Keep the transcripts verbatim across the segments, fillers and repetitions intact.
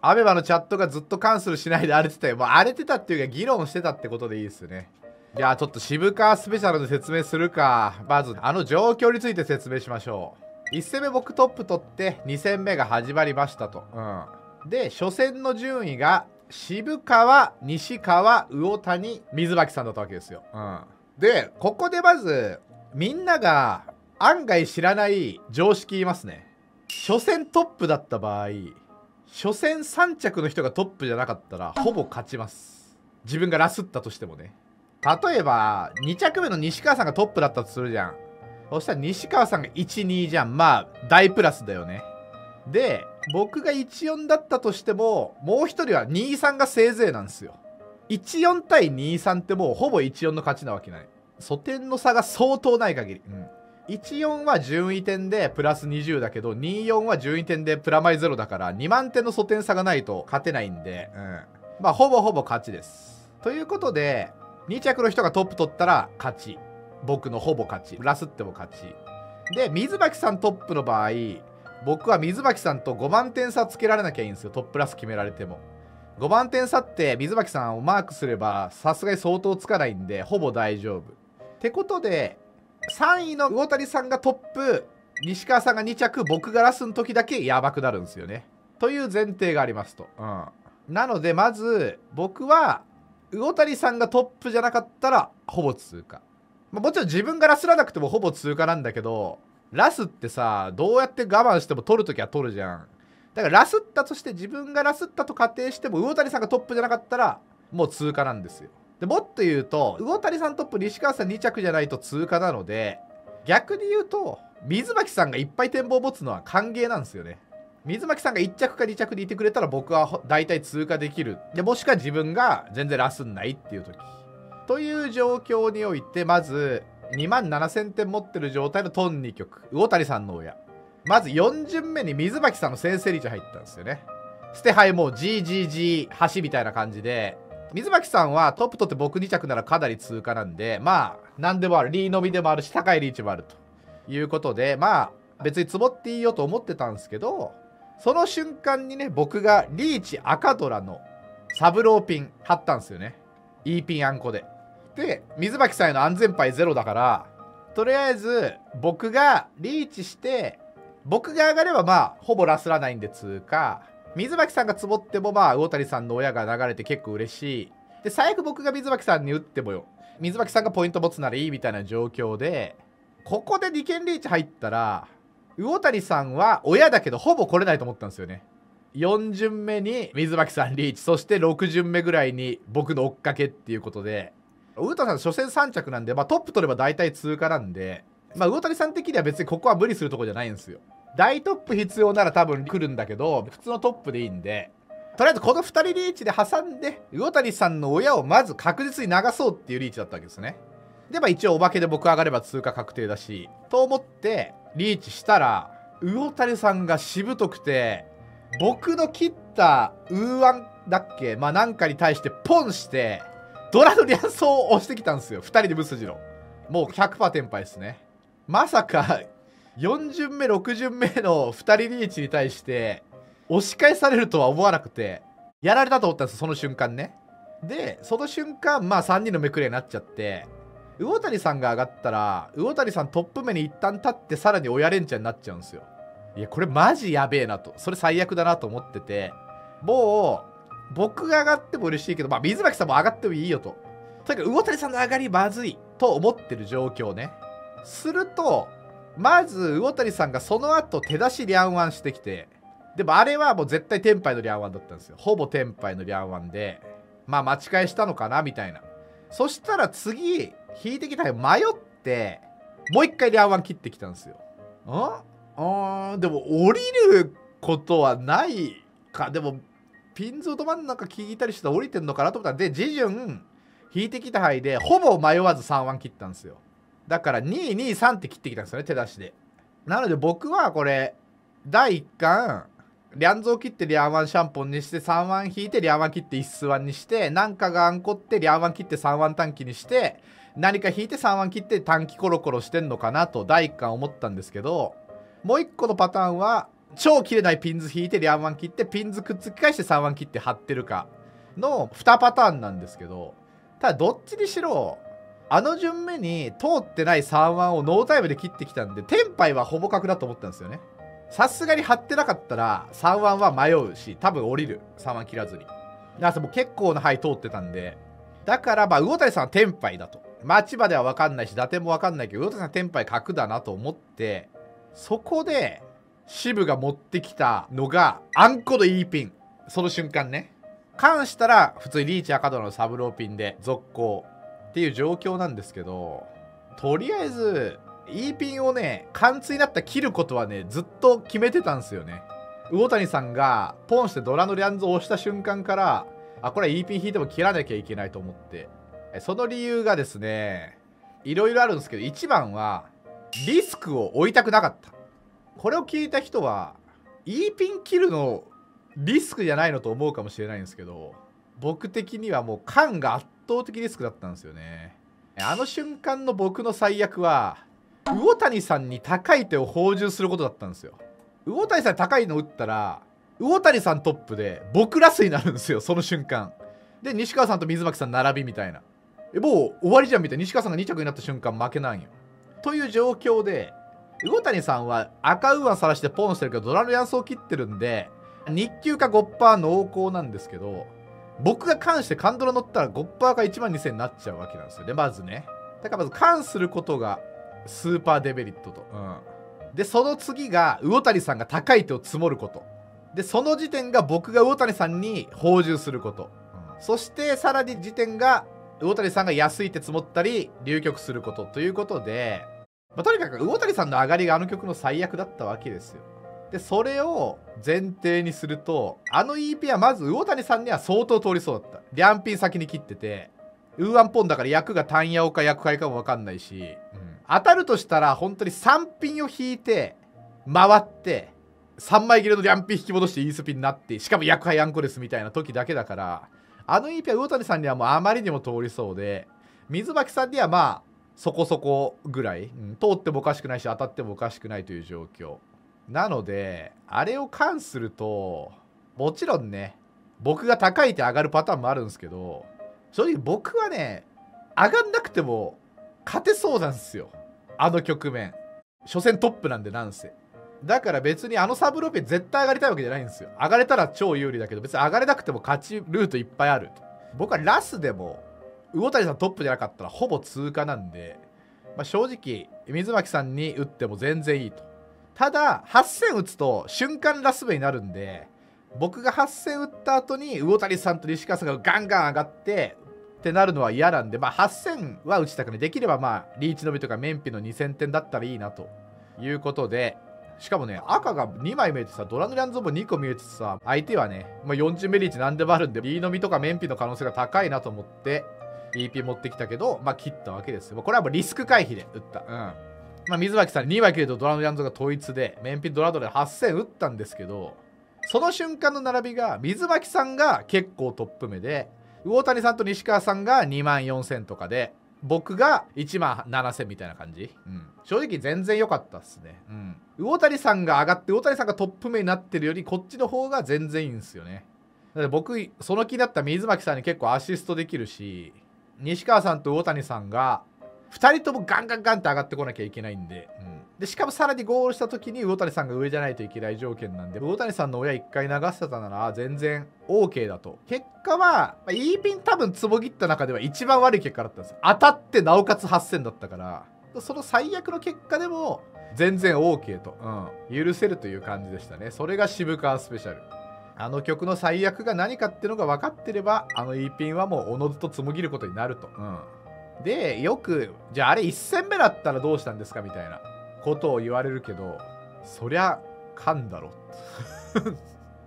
アベマのチャットがずっとカンセルしないで荒れてたよ。もう荒れてたっていうか議論してたってことでいいですよね。じゃあちょっと渋川スペシャルで説明するか。まずあの状況について説明しましょう。いち戦目僕トップ取ってに戦目が始まりましたと。うん、で初戦の順位が渋川、西川、魚谷、水巻さんだったわけですよ。うん、でここでまずみんなが案外知らない常識言いますね。初戦トップだった場合、初戦さん着の人がトップじゃなかったらほぼ勝ちます。自分がラスったとしてもね。例えばに着目の西川さんがトップだったとするじゃん。そしたら西川さんがいち、にじゃん。まあ大プラスだよね。で僕がいち、よんだったとしてももう一人はに、さんがせいぜいなんですよ。いち、よん対に、さんってもうほぼいち、よんの勝ちなわけない。素点の差が相当ない限り、うん、いち、よんは順位点でプラスにじゅうだけど、に、よんは順位点でプラマイゼロだからにまん点の素点差がないと勝てないんで、うん、まあほぼほぼ勝ちです。ということでに着の人がトップ取ったら勝ち、僕のほぼ勝ち、ラスっても勝ちで、水巻さんトップの場合、僕は水巻さんとごまん点差つけられなきゃいいんですよ。トップラス決められてもごまん点差って水巻さんをマークすればさすがに相当つかないんでほぼ大丈夫ってことで、さんいの魚谷さんがトップ、西川さんがに着、僕がラスの時だけやばくなるんですよねという前提がありますと。うん、なのでまず僕は魚谷さんがトップじゃなかったらほぼ通過、まあ、もちろん自分がラスらなくてもほぼ通過なんだけど、ラスってさどうやって我慢しても取るときは取るじゃん。だからラスったとして自分がラスったと仮定しても魚谷さんがトップじゃなかったらもう通過なんですよ。でもっと言うと魚谷さんトップ、西川さんに着じゃないと通過なので、逆に言うと水巻さんがいっぱい展望を持つのは歓迎なんですよね。水巻さんがいち着かに着でいてくれたら僕は大体通過できる。でもしくは自分が全然ラスんないっていう時という状況において、まずにまんななせん点持ってる状態のトンに局、魚谷さんの親、まずよん巡目に水巻さんの先制リーチ入ったんですよね。捨て牌もう ジージージー 橋みたいな感じで、水巻さんはトップ取って僕に着ならかなり通過なんで、まあ何でもある、リーのみでもあるし高いリーチもあるということで、まあ別に積もっていいよと思ってたんですけど、その瞬間にね僕がリーチ赤虎のサブローピン張ったんですよね。いいピンあんこで。で水巻さんへの安全牌ゼロだから、とりあえず僕がリーチして、僕が上がればまあほぼラスらないんで通過、水巻さんが積もってもまあ魚谷さんの親が流れて結構嬉しいで、最悪僕が水巻さんに打ってもよ水巻さんがポイント持つならいいみたいな状況で、ここでに軒リーチ入ったら魚谷さんは親だけどほぼ来れないと思ったんですよね。よん巡目に水巻さんリーチ、そしてろく巡目ぐらいに僕の追っかけっていうことで、魚谷さん初戦さん着なんで、まあ、トップ取れば大体通過なんで、まあ、魚谷さん的には別にここは無理するとこじゃないんですよ。大トップ必要なら多分来るんだけど普通のトップでいいんで、とりあえずこのふたりリーチで挟んで魚谷さんの親をまず確実に流そうっていうリーチだったわけですね。でまあ一応お化けで僕上がれば通過確定だしと思ってリーチしたら、魚谷さんがしぶとくて僕の切ったウーアンだっけ、まあなんかに対してポンしてドラのリアンソを押してきたんですよ。ふたりで無筋のもう ひゃくパーセント 天敗ですね。まさかよん巡目ろく巡目のふたりリーチに対して押し返されるとは思わなくて、やられたと思ったんですその瞬間ね。でその瞬間まあさんにんのめくれになっちゃって、魚谷さんが上がったら魚谷さんトップ目に一旦立ってさらに親連チャになっちゃうんですよ。いやこれマジやべえなと、それ最悪だなと思ってて、もう僕が上がっても嬉しいけど、まあ水巻さんも上がってもいいよと、とにかく魚谷さんの上がりまずいと思ってる状況ね。するとまず魚谷さんがその後手出しリャンワンしてきて、でもあれはもう絶対天敗のリャンワンだったんですよ。ほぼ天敗のリャンワンで、まあ待ち返したのかなみたいな。そしたら次引いてきたら迷ってもう一回リャンワン切ってきたんですよ。んあーでも降りることはないか、でもピンズをど真ん中聞いたりしたら降りてんのかなと思ったんで、次順引いてきた範囲でほぼ迷わずさんワン切ったんですよ。だからに、に、さんって切ってきたんですよね手出しで。なので僕はこれだいいっ巻リャンゾー切ってリャンワンシャンポンにしてさんワン引いてリャンワン切っていちスワンにして、なんかがあんこってリャンワン切ってさんワン短期にして何か引いてさんワン切って短期コロコロしてんのかなとだいいっ巻思ったんですけど、もういっこのパターンは超切れないピンズ引いてリアンワン切ってピンズくっつき返してさんワン切って張ってるかのにパターンなんですけど、ただどっちにしろあの順目に通ってないさんワンをノータイムで切ってきたんで、テンパイはほぼ確だと思ったんですよね。さすがに張ってなかったらさんワンは迷うし、多分降りるさんワン切らずに。なんかもう結構な範囲通ってたんで、だからまあ魚谷さんはテンパイだと、町場では分かんないし伊達も分かんないけど、魚谷さんはテンパイ確だなと思って、そこで渋が持ってきたのがあんこのいいピン。その瞬間ね、関したら普通にリーチ赤戸のサブローピンで続行っていう状況なんですけど、とりあえずいいピンをね、貫通になったら切ることはねずっと決めてたんですよね。魚谷さんがポンしてドラのリャンズを押した瞬間から、あ、これはいいピン引いても切らなきゃいけないと思って、その理由がですねいろいろあるんですけど、いちばんはリスクを負いたくなかった。これを聞いた人はいいピン切るのリスクじゃないのと思うかもしれないんですけど、僕的にはもう勘が圧倒的リスクだったんですよね。あの瞬間の僕の最悪は魚谷さんに高い手を放獣することだったんですよ。魚谷さん高いの打ったら魚谷さんトップで僕ラスになるんですよ、その瞬間で。西川さんと水巻さん並びみたいな、えもう終わりじゃんみたいな。西川さんがに着になった瞬間負けなんよという状況で、魚谷さんは赤ウーアンさらしてポンしてるけどドラのヤンスを切ってるんで日給か ごパーセント 濃厚なんですけど、僕が関してカンドラ乗ったら ごパーセント かいちまんにせんになっちゃうわけなんですよね、まずね。だからまず関することがスーパーデメリットと、うん、でその次が魚谷さんが高い手を積もることで、その時点が僕が魚谷さんに放獣すること、うん、そしてさらに時点が魚谷さんが安い手積もったり流局することということで、まあ、とにかく魚谷さんの上がりがあの曲の最悪だったわけですよ。でそれを前提にすると、あの イーピー はまず魚谷さんには相当通りそうだった。リャンピン先に切っててウーワンポンだから役が単ヤオか役会かも分かんないし、うん、当たるとしたら本当にさんピンを引いて回ってさんまい切れのリャンピン引き戻してイースピンになって、しかも役配アンコですみたいな時だけだから、あの イーピー は魚谷さんにはもうあまりにも通りそうで、水巻さんにはまあそこそこぐらい、うん、通ってもおかしくないし当たってもおかしくないという状況なので、あれを関するともちろんね僕が高い手上がるパターンもあるんですけど、正直僕はね上がんなくても勝てそうなんですよ、あの局面。初戦トップなんで、なんせだから別にあのサブローピン絶対上がりたいわけじゃないんですよ。上がれたら超有利だけど、別に上がれなくても勝ちルートいっぱいある。僕はラスでも魚谷さんトップじゃなかったらほぼ通過なんで、まあ、正直水巻さんに打っても全然いいと。ただはっせん打つと瞬間ラス目になるんで、僕がはっせん打った後に魚谷さんと西川さんがガンガン上がってってなるのは嫌なんで、まあ、はっせんは打ちたくない。できればまあリーチのみとかメンピのにせんてんだったらいいなということで、しかもね赤がにまい見えてさ、ドラのリャンゾーもにこ見えてさ、相手はね、まあ、よんじゅうメリーチ何でもあるんでリーのみとかメンピの可能性が高いなと思って イーピー 持ってきたけど、まあ切ったわけですよ。これはもうリスク回避で打った。うんまあ水巻さんにまい切れとドラのリャンゾが統一で面ピンドラドラではっせん打ったんですけど、その瞬間の並びが水巻さんが結構トップ目で魚谷さんと西川さんがにまんよんせんとかで、僕がいちまんななせんみたいな感じ、うん、正直全然良かったっすね、うん、魚谷さんが上がって魚谷さんがトップ目になってるよりこっちの方が全然いいんですよね。だから僕その気になった水巻さんに結構アシストできるし、西川さんと魚谷さんがふたりともガンガンガンって上がってこなきゃいけないんで、うん、でしかもさらにゴールした時に魚谷さんが上じゃないといけない条件なんで、魚谷さんの親いっかい流してたなら全然 オーケー だと。結果は、まあ、いいピン多分つぼ切った中では一番悪い結果だったんです。当たってなおかつはっせんだったから、その最悪の結果でも全然 オーケー と、うん、許せるという感じでしたね。それが渋川スペシャル。あの曲の最悪が何かっていうのが分かってれば、あのいいピンはもうおのずとつぼ切ることになると。うんでよくじゃああれいち戦目だったらどうしたんですかみたいなことを言われるけど、そりゃ勘だろ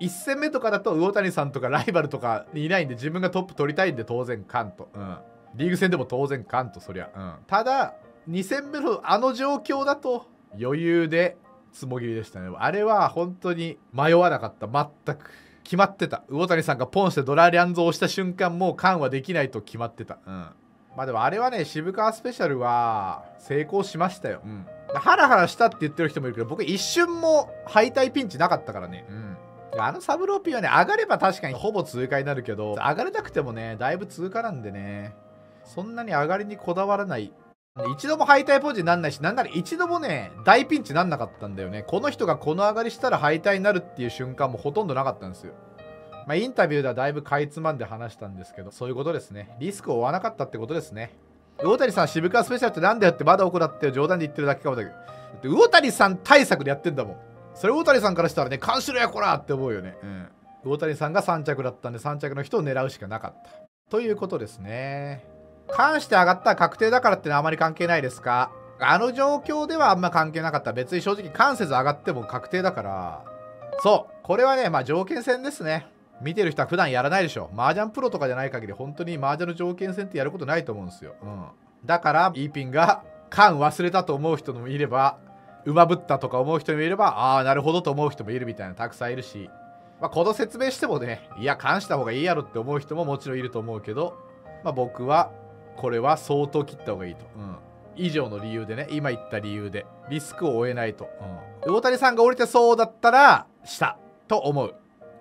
いち戦目とかだと魚谷さんとかライバルとかいないんで自分がトップ取りたいんで当然勘と、うん、リーグ戦でも当然勘と、そりゃ、うん、ただに戦目のあの状況だと余裕でつもぎりでしたね。あれは本当に迷わなかった。全く決まってた。魚谷さんがポンしてドラリャンゾを押した瞬間もう勘はできないと決まってた。うんまあでもあれはね、渋川スペシャルは成功しましたよ。うん。ハラハラしたって言ってる人もいるけど、僕一瞬も敗退ピンチなかったからね。うん。あのサブローピンはね、上がれば確かにほぼ通過になるけど、上がれなくてもね、だいぶ通過なんでね、そんなに上がりにこだわらない。一度も敗退ポジになんないし、なんなら一度もね、大ピンチなんなかったんだよね。この人がこの上がりしたら敗退になるっていう瞬間もほとんどなかったんですよ。まあ、インタビューではだいぶかいつまんで話したんですけど、そういうことですね。リスクを負わなかったってことですね。魚谷さん、渋川スペシャルってなんだよってまだ怒らって冗談で言ってるだけかもだけど。だって魚谷さん対策でやってんだもん。それ魚谷さんからしたらね、監視料やこらって思うよね。うん。魚谷さんがさん着だったんで、さん着の人を狙うしかなかった。ということですね。関して上がったら確定だからってのはあまり関係ないですか？あの状況ではあんま関係なかった。別に正直関節上がっても確定だから。そう。これはね、まあ条件戦ですね。見てる人は普段やらないでしょ。麻雀プロとかじゃない限り、本当に麻雀の条件戦ってやることないと思うんですよ。うん。だから、イーピンが、勘忘れたと思う人もいれば、馬ぶったとか思う人もいれば、ああ、なるほどと思う人もいるみたいな、たくさんいるし。まあ、この説明してもね、いや、勘した方がいいやろって思う人ももちろんいると思うけど、まあ、僕は、これは相当切った方がいいと。うん。以上の理由でね、今言った理由で、リスクを負えないと。うん。大谷さんが降りてそうだったら、した、と思う。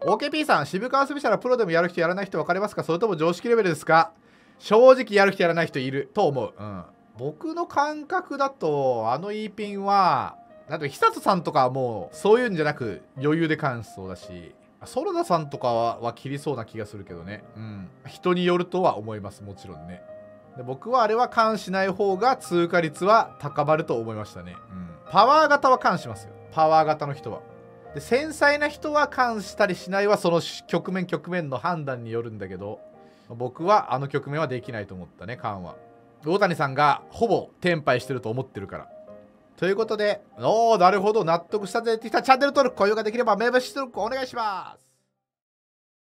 オーケーピー さん、渋川スペシャルはプロでもやる人やらない人分かりますか？それとも常識レベルですか？正直やる人やらない人いると思う。うん。僕の感覚だと、あの E ピンは、だって久人さんとかはもう、そういうんじゃなく余裕で完走だし、ソルダさんとかは、は切りそうな気がするけどね。うん。人によるとは思います、もちろんね。で僕はあれは完しない方が通過率は高まると思いましたね。うん。パワー型は完しますよ。パワー型の人は。で繊細な人は関したりしないはその局面局面の判断によるんだけど、僕はあの局面はできないと思ったね、関は。魚谷さんがほぼ転敗してると思ってるから。ということで、おー、なるほど、納得したぜってきたチャンネル登録、高評価できれば名物登録お願いします。